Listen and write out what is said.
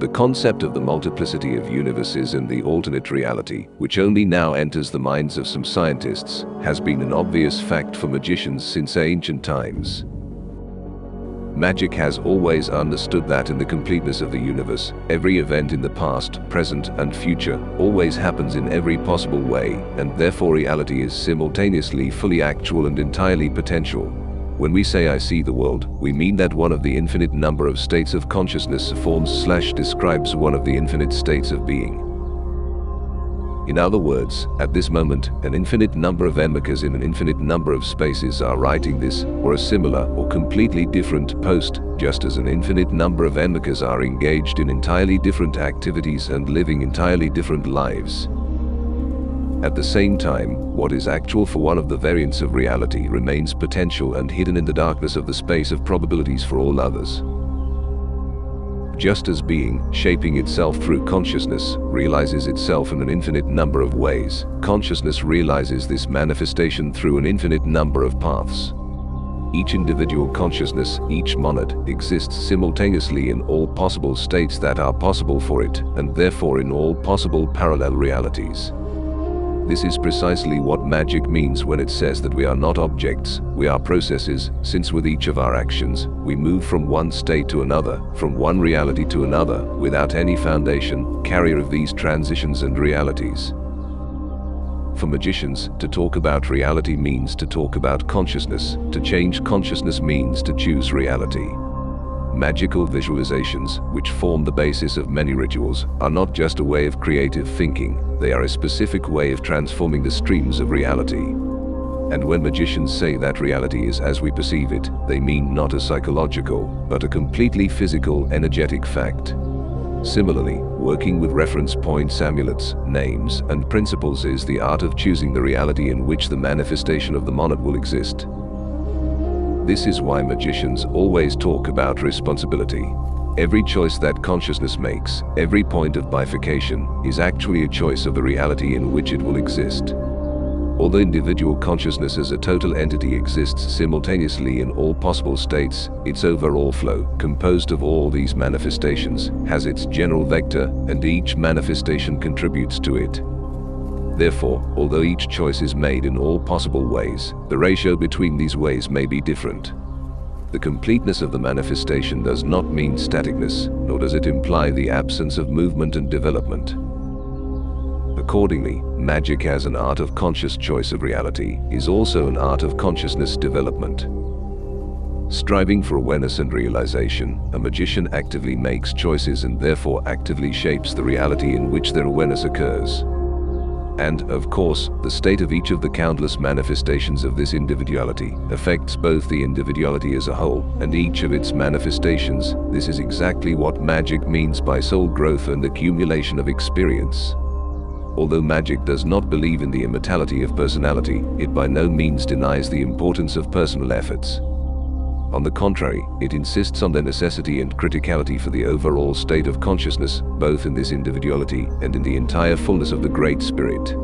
The concept of the multiplicity of universes and the alternate reality, which only now enters the minds of some scientists, has been an obvious fact for magicians since ancient times. Magic has always understood that in the completeness of the universe, every event in the past, present, and future always happens in every possible way, and therefore reality is simultaneously fully actual and entirely potential. When we say I see the world, we mean that one of the infinite number of states of consciousness forms/describes one of the infinite states of being. In other words, at this moment, an infinite number of Enmerkars in an infinite number of spaces are writing this, or a similar, or completely different post, just as an infinite number of Enmerkars are engaged in entirely different activities and living entirely different lives. At the same time, what is actual for one of the variants of reality remains potential and hidden in the darkness of the space of probabilities for all others. Just as being, shaping itself through consciousness, realizes itself in an infinite number of ways, consciousness realizes this manifestation through an infinite number of paths. Each individual consciousness, each monad, exists simultaneously in all possible states that are possible for it, and therefore in all possible parallel realities. This is precisely what magic means when it says that we are not objects, we are processes, since with each of our actions, we move from one state to another, from one reality to another, without any foundation, carrier of these transitions and realities. For magicians, to talk about reality means to talk about consciousness, to change consciousness means to choose reality. Magical visualizations, which form the basis of many rituals, are not just a way of creative thinking, they are a specific way of transforming the streams of reality. And when magicians say that reality is as we perceive it, they mean not a psychological, but a completely physical, energetic fact. Similarly, working with reference points, amulets, names, and principles is the art of choosing the reality in which the manifestation of the monad will exist. This is why magicians always talk about responsibility. Every choice that consciousness makes, every point of bifurcation, is actually a choice of the reality in which it will exist. Although individual consciousness as a total entity exists simultaneously in all possible states, its overall flow, composed of all these manifestations, has its general vector, and each manifestation contributes to it. Therefore, although each choice is made in all possible ways, the ratio between these ways may be different. The completeness of the manifestation does not mean staticness, nor does it imply the absence of movement and development. Accordingly, magic as an art of conscious choice of reality is also an art of consciousness development. Striving for awareness and realization, a magician actively makes choices and therefore actively shapes the reality in which their awareness occurs. And, of course, the state of each of the countless manifestations of this individuality affects both the individuality as a whole and each of its manifestations. This is exactly what magic means by soul growth and accumulation of experience. Although magic does not believe in the immortality of personality, it by no means denies the importance of personal efforts. On the contrary, it insists on their necessity and criticality for the overall state of consciousness, both in this individuality and in the entire fullness of the Great Spirit.